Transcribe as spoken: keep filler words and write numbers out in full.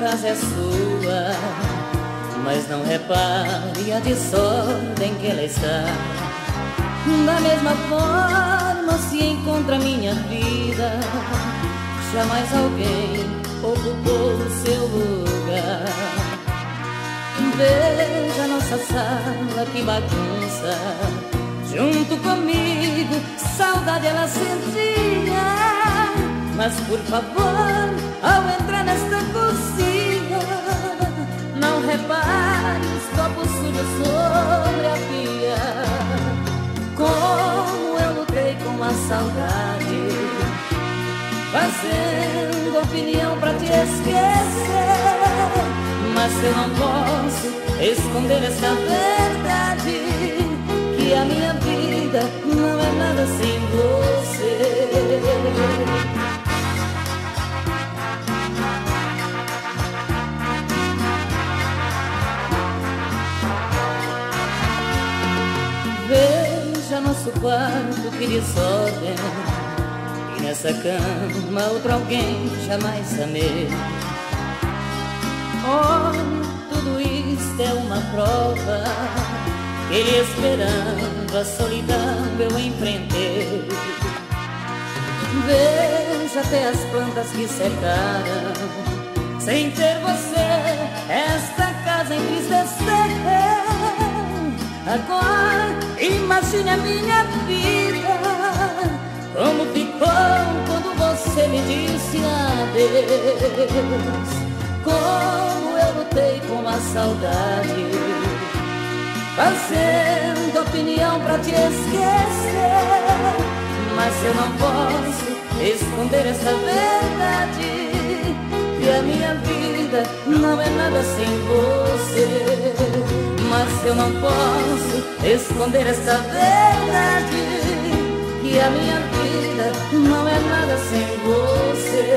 casa é sua, mas não repare a desordem em que ela está. Da mesma forma se encontra minha vida, jamais alguém ocupou o seu lugar. Veja nossa sala, que bagunça, junto comigo saudade ela sentia. Mas por favor, ao entrar nesta cozinha, não repare os copos sujos sobre a pia. Como eu lutei com a saudade, fazendo opinião pra te esquecer. Mas eu não posso esconder esta verdade, que a minha vida não é nada sem você. Veja nosso quarto, que desordem, nessa cama outro alguém jamais amei. Oh, tudo isto é uma prova que ele esperando a solidão eu enfrentei. Veja até as plantas que secaram, sem ter você esta casa entristeceu. Agora imagine a minha vida, como ficou quando você me disse adeus. Como eu lutei com a saudade, fazendo opinião pra te esquecer. Mas eu não posso esconder essa verdade, que a minha vida não é nada sem você. Mas eu não posso esconder essa verdade, que a minha vida não é nada sem você.